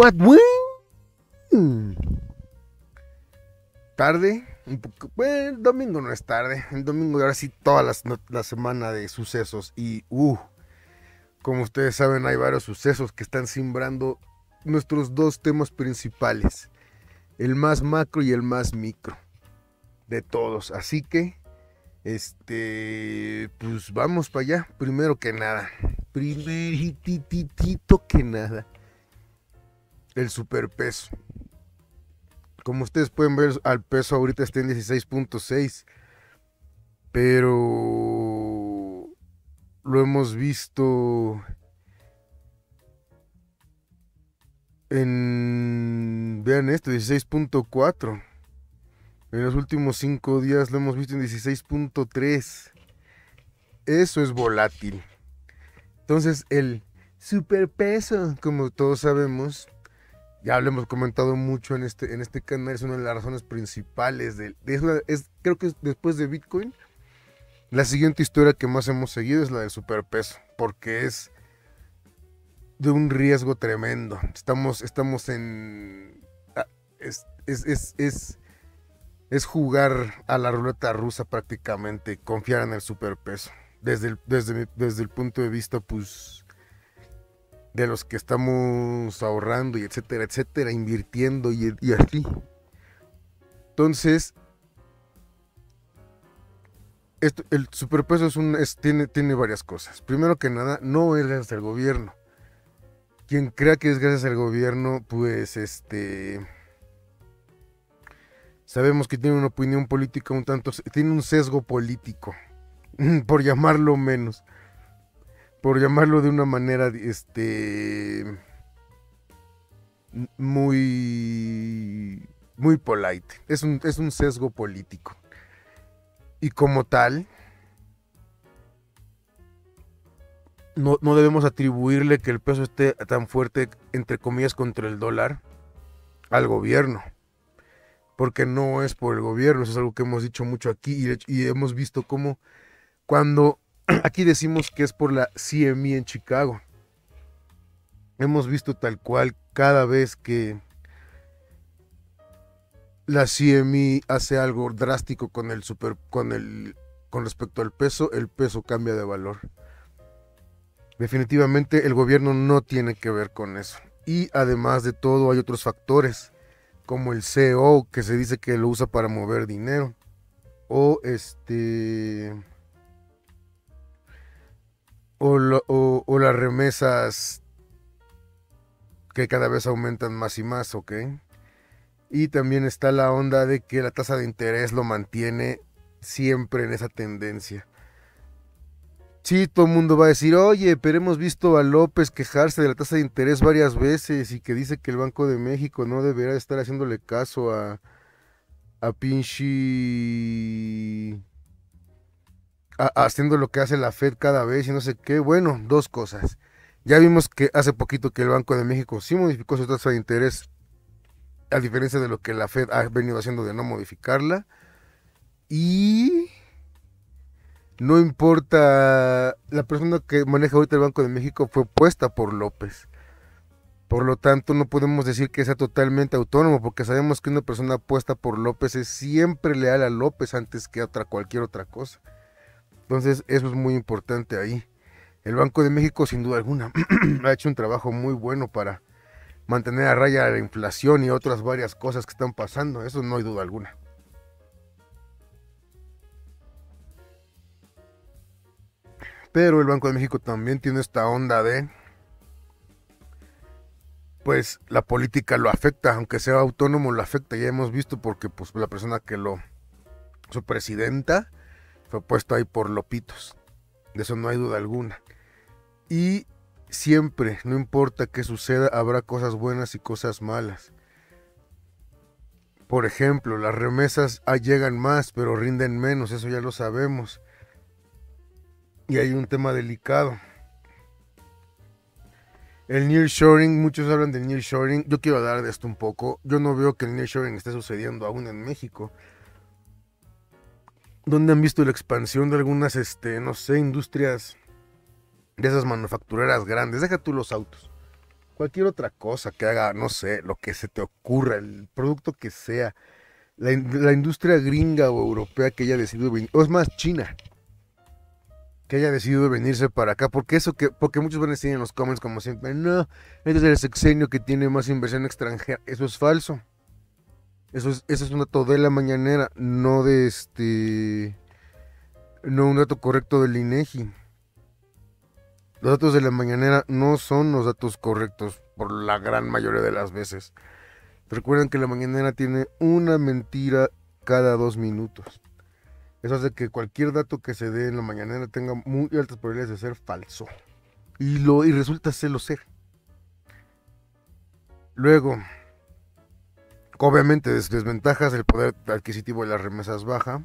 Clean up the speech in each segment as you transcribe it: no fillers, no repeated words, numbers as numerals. What? Tarde, un poco, bueno, el domingo no es tarde, el domingo ahora sí toda la semana de sucesos y como ustedes saben hay varios sucesos que están simbrando nuestros dos temas principales, el más macro y el más micro de todos, así que pues vamos para allá, primero que nada, primerititito que nada, el superpeso. Como ustedes pueden ver, al peso ahorita está en 16.6, pero lo hemos visto en, vean esto, 16.4. En los últimos 5 días lo hemos visto en 16.3. Eso es volátil. Entonces el superpeso, como todos sabemos, ya lo hemos comentado mucho en este canal, es una de las razones principales creo que después de Bitcoin, la siguiente historia que más hemos seguido es la del superpeso, porque es de un riesgo tremendo. Estamos en... Es jugar a la ruleta rusa prácticamente, confiar en el superpeso, desde el punto de vista, pues, de los que estamos ahorrando y etcétera, etcétera, invirtiendo y así. Entonces, el superpeso tiene varias cosas. Primero que nada, no es gracias al gobierno. Quien crea que es gracias al gobierno, pues sabemos que tiene una opinión política un tanto, tiene un sesgo político, por llamarlo menos. Por llamarlo de una manera, muy polite. Es un sesgo político. Y como tal, no debemos atribuirle que el peso esté tan fuerte, entre comillas, contra el dólar, al gobierno. Porque no es por el gobierno, eso es algo que hemos dicho mucho aquí y hemos visto cómo cuando... Aquí decimos que es por la CME en Chicago. Hemos visto tal cual cada vez que la CME hace algo drástico con respecto al peso, el peso cambia de valor. Definitivamente el gobierno no tiene que ver con eso. Y además de todo hay otros factores, como el CEO, que se dice que lo usa para mover dinero, o las remesas que cada vez aumentan más y más, ¿ok? Y también está la onda de que la tasa de interés lo mantiene siempre en esa tendencia. Sí, todo el mundo va a decir, oye, pero hemos visto a López quejarse de la tasa de interés varias veces y que dice que el Banco de México no debería estar haciéndole caso a pinche... haciendo lo que hace la Fed cada vez y no sé qué. Bueno, dos cosas. Ya vimos que hace poquito que el Banco de México sí modificó su tasa de interés, a diferencia de lo que la Fed ha venido haciendo de no modificarla. Y no importa, la persona que maneja ahorita el Banco de México fue puesta por López. Por lo tanto, no podemos decir que sea totalmente autónomo, porque sabemos que una persona puesta por López es siempre leal a López antes que a cualquier otra cosa. Entonces eso es muy importante ahí. El Banco de México sin duda alguna ha hecho un trabajo muy bueno para mantener a raya la inflación y otras varias cosas que están pasando. Eso no hay duda alguna. Pero el Banco de México también tiene esta onda de... pues la política lo afecta, aunque sea autónomo lo afecta. Ya hemos visto porque pues la persona que su presidenta... fue puesto ahí por Lopitos, de eso no hay duda alguna. Y siempre, no importa qué suceda, habrá cosas buenas y cosas malas. Por ejemplo, las remesas llegan más, pero rinden menos, eso ya lo sabemos. Y hay un tema delicado. El nearshoring, muchos hablan del nearshoring, yo quiero hablar de esto un poco. Yo no veo que el nearshoring esté sucediendo aún en México. Donde han visto la expansión de algunas, no sé, industrias de esas manufactureras grandes. Deja tú los autos. cualquier otra cosa que haga, no sé, lo que se te ocurra, el producto que sea, la industria gringa o europea que haya decidido venir, o es más, China, que haya decidido venirse para acá, porque eso que, porque muchos van a decir en los comments como siempre, no, este es el sexenio que tiene más inversión extranjera, eso es falso, eso es un dato de la mañanera, no de no un dato correcto del INEGI. Los datos de la mañanera no son los datos correctos por la gran mayoría de las veces. Recuerden que la mañanera tiene una mentira cada 2 minutos. Eso hace que cualquier dato que se dé en la mañanera tenga muy altas probabilidades de ser falso. Y resulta serlo ser. Luego, obviamente, desventajas, el poder adquisitivo de las remesas baja.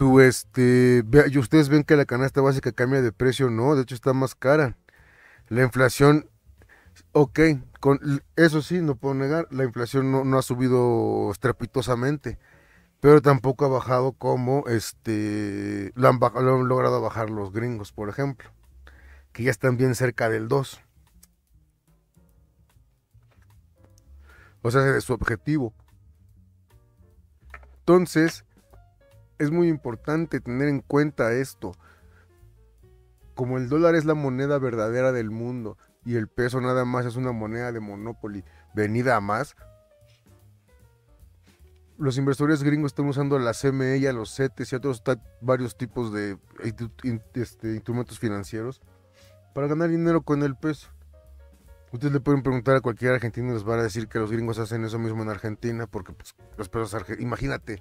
Y ustedes ven que la canasta básica cambia de precio, no, de hecho está más cara. La inflación, ok, eso sí, no puedo negar, la inflación no ha subido estrepitosamente, pero tampoco ha bajado como lo han logrado bajar los gringos, por ejemplo, que ya están bien cerca del 2. O sea, de su objetivo. Entonces, es muy importante tener en cuenta esto. Como el dólar es la moneda verdadera del mundo y el peso nada más es una moneda de Monopoly venida a más, los inversores gringos están usando la CME, a los CETES y otros varios tipos de instrumentos financieros para ganar dinero con el peso. Ustedes le pueden preguntar a cualquier argentino y les van a decir que los gringos hacen eso mismo en Argentina porque pues, los pesos argentinos, imagínate,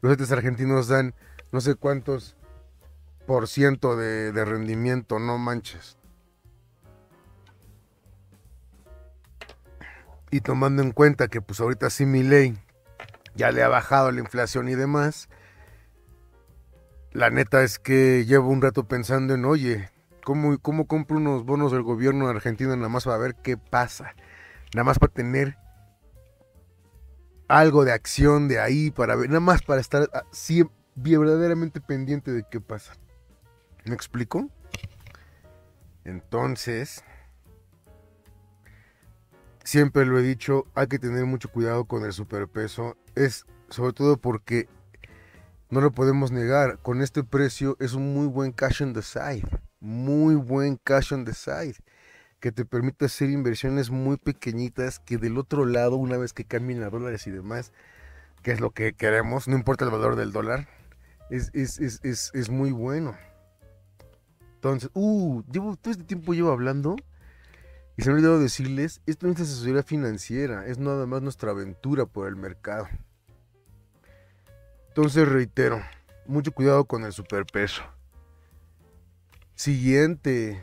los CETES argentinos dan no sé cuántos % de rendimiento, no manches. Y tomando en cuenta que pues ahorita sí Milei ya le ha bajado la inflación y demás, la neta es que llevo un rato pensando en, oye, ¿cómo compro unos bonos del gobierno argentino nada más para ver qué pasa? Nada más para tener algo de acción de ahí, para ver, nada más para estar así, verdaderamente pendiente de qué pasa. ¿Me explico? Entonces, siempre lo he dicho, hay que tener mucho cuidado con el superpeso, es sobre todo porque no lo podemos negar, con este precio es un muy buen cash on the side, que te permite hacer inversiones muy pequeñitas que del otro lado, una vez que cambien a dólares y demás, que es lo que queremos, no importa el valor del dólar, es muy bueno. Entonces, llevo todo este tiempo hablando y se me ha olvidado decirles, esto no es asesoría financiera, es nada más nuestra aventura por el mercado. Entonces reitero, mucho cuidado con el superpeso. Siguiente,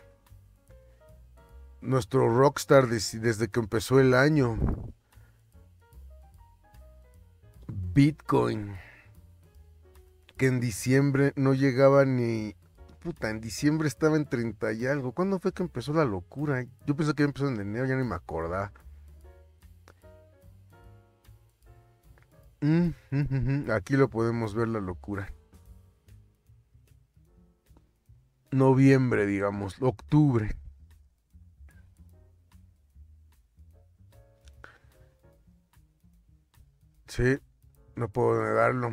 nuestro rockstar desde que empezó el año, Bitcoin, que en diciembre no llegaba ni... Puta, en diciembre estaba en 30 y algo. ¿Cuándo fue que empezó la locura? Yo pensé que empezó en enero, ya ni me acordaba. Aquí lo podemos ver, la locura. Noviembre, digamos, octubre. Sí, no puedo negarlo.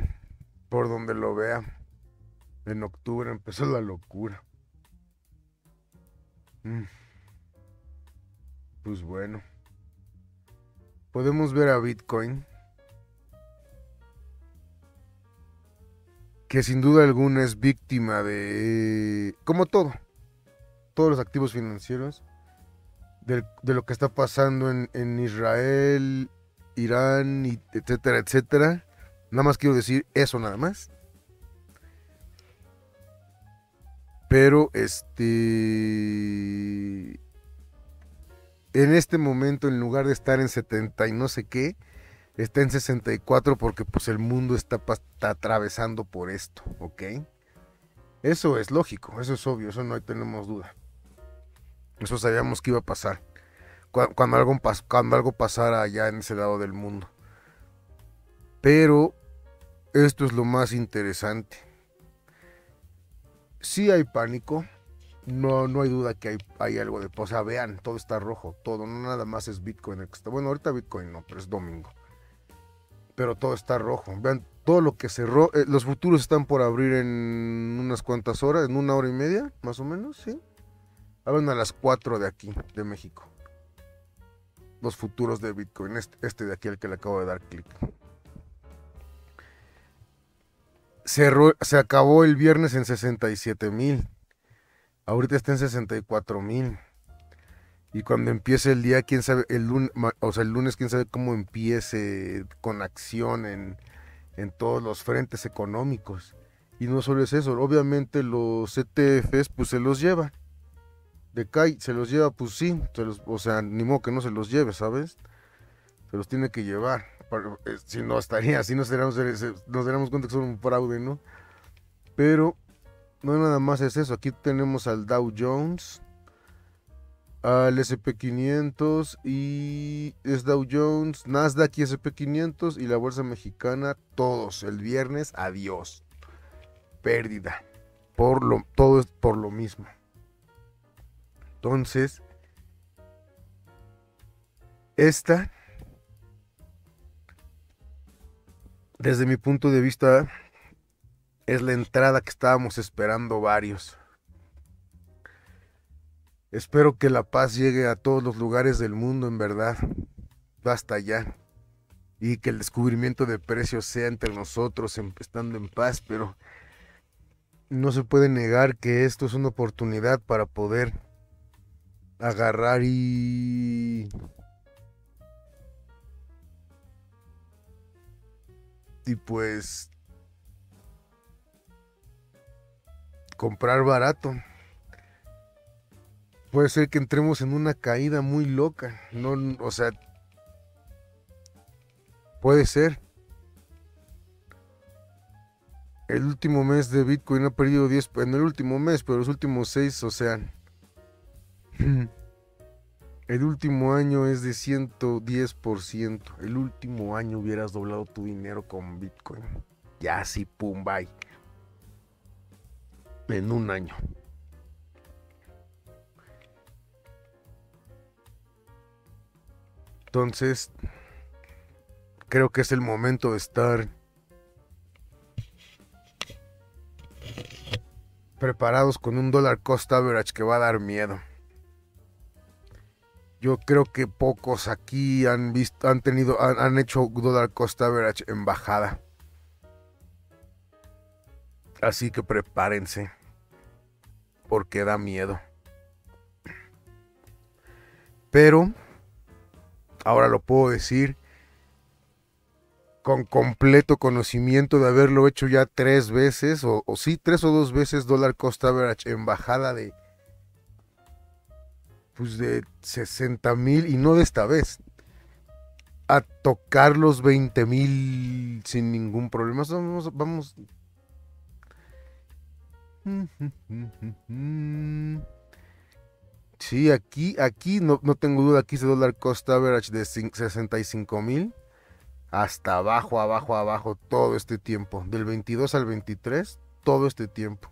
Por donde lo vea. En octubre empezó la locura. Pues bueno. Podemos ver a Bitcoin, que sin duda alguna es víctima de... como todos los activos financieros, de lo que está pasando en Israel, Irán, etcétera, etcétera. Nada más quiero decir eso, nada más. Pero en este momento, en lugar de estar en 70 y no sé qué, está en 64 porque pues el mundo está atravesando por esto, ¿ok? Eso es lógico, eso es obvio, eso no tenemos duda. Eso sabíamos que iba a pasar cuando algo pasara allá en ese lado del mundo. Pero esto es lo más interesante. Sí hay pánico, no hay duda que hay algo de... O sea, vean, todo está rojo, todo, no nada más es Bitcoin el que está... Bueno, ahorita Bitcoin no, pero es domingo. Pero todo está rojo, vean todo lo que cerró. Los futuros están por abrir en unas cuantas horas, en una hora y media, más o menos, ¿sí? Abren a las 4 de aquí, de México. Los futuros de Bitcoin, este de aquí, el que le acabo de dar clic. Se acabó el viernes en 67,000. Ahorita está en 64,000. Y cuando empiece el día, quién sabe, el lunes, quién sabe cómo empiece con acción en todos los frentes económicos. Y no solo es eso, obviamente los ETFs pues se los lleva. Decay, se los lleva, pues sí, o sea, ni modo que no se los lleve, ¿sabes? Se los tiene que llevar. Si no estaría, si nos daríamos cuenta que son un fraude, ¿no? Pero no nada más es eso. Aquí tenemos al Dow Jones, al SP500 y es Dow Jones, NASDAQ y SP500 y la bolsa mexicana, todos el viernes, adiós. Pérdida. Todo es por lo mismo. Entonces, desde mi punto de vista, es la entrada que estábamos esperando varios. Espero que la paz llegue a todos los lugares del mundo, en verdad. Basta ya. Y que el descubrimiento de precios sea entre nosotros, estando en paz. Pero no se puede negar que esto es una oportunidad para poder agarrar y pues comprar barato. Puede ser que entremos en una caída muy loca, no, o sea, puede ser. El último mes de Bitcoin ha perdido 10, en el último mes, pero los últimos 6, o sea, el último año es de 110%. El último año hubieras doblado tu dinero con Bitcoin. Ya así, pum, bye. En un año. Entonces, creo que es el momento de estar preparados con un Dollar Cost Average que va a dar miedo. Yo creo que pocos aquí han hecho Dollar Cost Average en bajada. Así que prepárense, porque da miedo. Pero ahora lo puedo decir con completo conocimiento de haberlo hecho ya 3 veces, o 2 veces Dollar Cost Average en bajada de... pues de 60,000, y no de esta vez, a tocar los 20,000 sin ningún problema. Vamos. Sí, aquí no tengo duda, aquí ese Dollar Cost Average de 65,000 hasta abajo, todo este tiempo, del 22 al 23, todo este tiempo.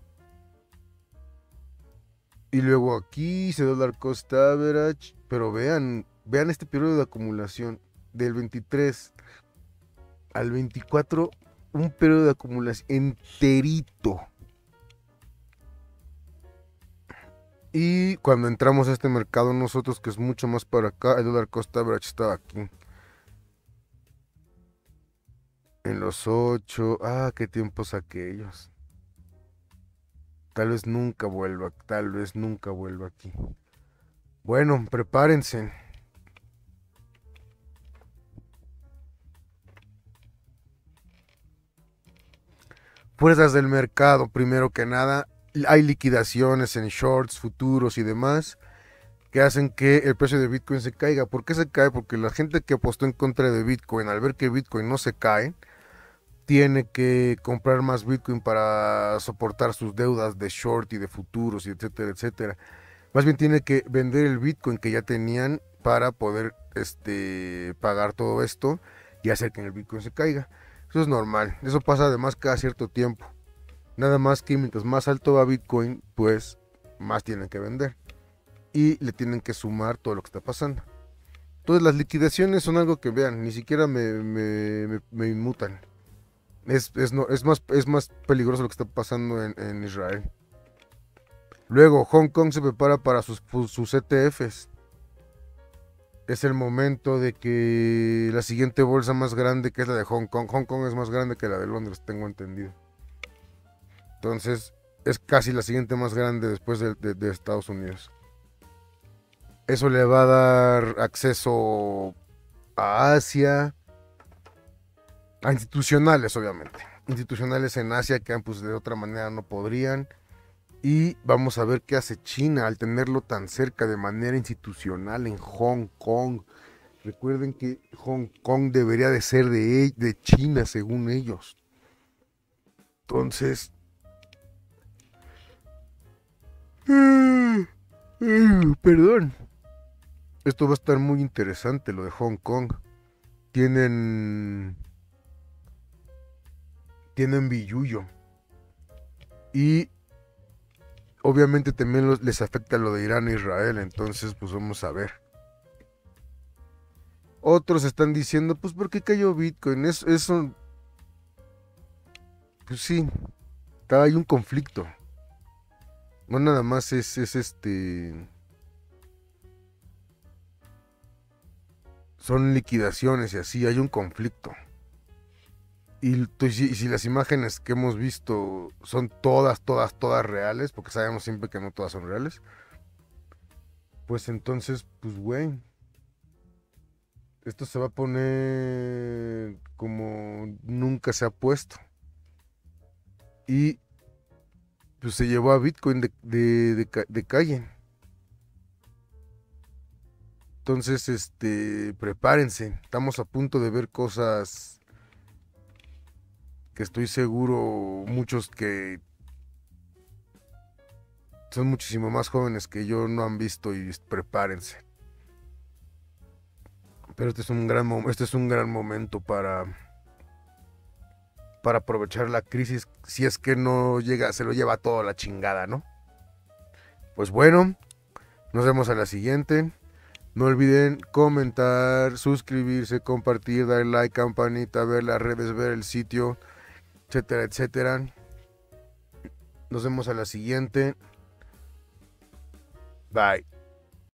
Y luego aquí se Dollar Cost Average, pero vean este periodo de acumulación, del 23 al 24, un periodo de acumulación enterito. Y cuando entramos a este mercado nosotros, que es mucho más para acá, el Dollar Cost Average estaba aquí. En los 8, qué tiempos aquellos. Tal vez nunca vuelva aquí. Bueno, prepárense. Fuerzas del mercado, primero que nada. Hay liquidaciones en shorts, futuros y demás, que hacen que el precio de Bitcoin se caiga. ¿Por qué se cae? Porque la gente que apostó en contra de Bitcoin, al ver que Bitcoin no se cae, tiene que comprar más Bitcoin para soportar sus deudas de short y de futuros, y etcétera, etcétera. Más bien tiene que vender el Bitcoin que ya tenían para poder pagar todo esto y hacer que el Bitcoin se caiga. Eso es normal. Eso pasa además cada cierto tiempo. Nada más que mientras más alto va Bitcoin, pues más tienen que vender y le tienen que sumar todo lo que está pasando. Entonces las liquidaciones son algo que, vean, ni siquiera me inmutan. Es más peligroso lo que está pasando en Israel. Luego, Hong Kong se prepara para sus ETFs. Es el momento de que la siguiente bolsa más grande, que es la de Hong Kong. Hong Kong es más grande que la de Londres, tengo entendido. Entonces, es casi la siguiente más grande después de Estados Unidos. Eso le va a dar acceso a Asia, a institucionales, obviamente. Institucionales en Asia que pues, de otra manera no podrían. Y vamos a ver qué hace China al tenerlo tan cerca de manera institucional en Hong Kong. Recuerden que Hong Kong debería de ser de China según ellos. Entonces, perdón. Esto va a estar muy interesante, lo de Hong Kong. Tienen billuyo. Y obviamente también les afecta lo de Irán e Israel. Entonces, pues vamos a ver. Otros están diciendo, pues, ¿por qué cayó Bitcoin? Eso pues sí, hay un conflicto. No nada más son liquidaciones y así, hay un conflicto. Y si las imágenes que hemos visto son todas reales, porque sabemos siempre que no todas son reales, pues entonces, pues güey, esto se va a poner como nunca se ha puesto. Y pues se llevó a Bitcoin de calle. Entonces, prepárense, estamos a punto de ver cosas que estoy seguro muchos que son muchísimo más jóvenes que yo no han visto, y prepárense. Pero este es un gran momento para aprovechar la crisis, si es que no llega, se lo lleva toda la chingada, ¿no? Pues bueno, nos vemos a la siguiente. No olviden comentar, suscribirse, compartir, darle like, campanita, ver las redes, ver el sitio, etcétera, etcétera. Nos vemos a la siguiente. Bye.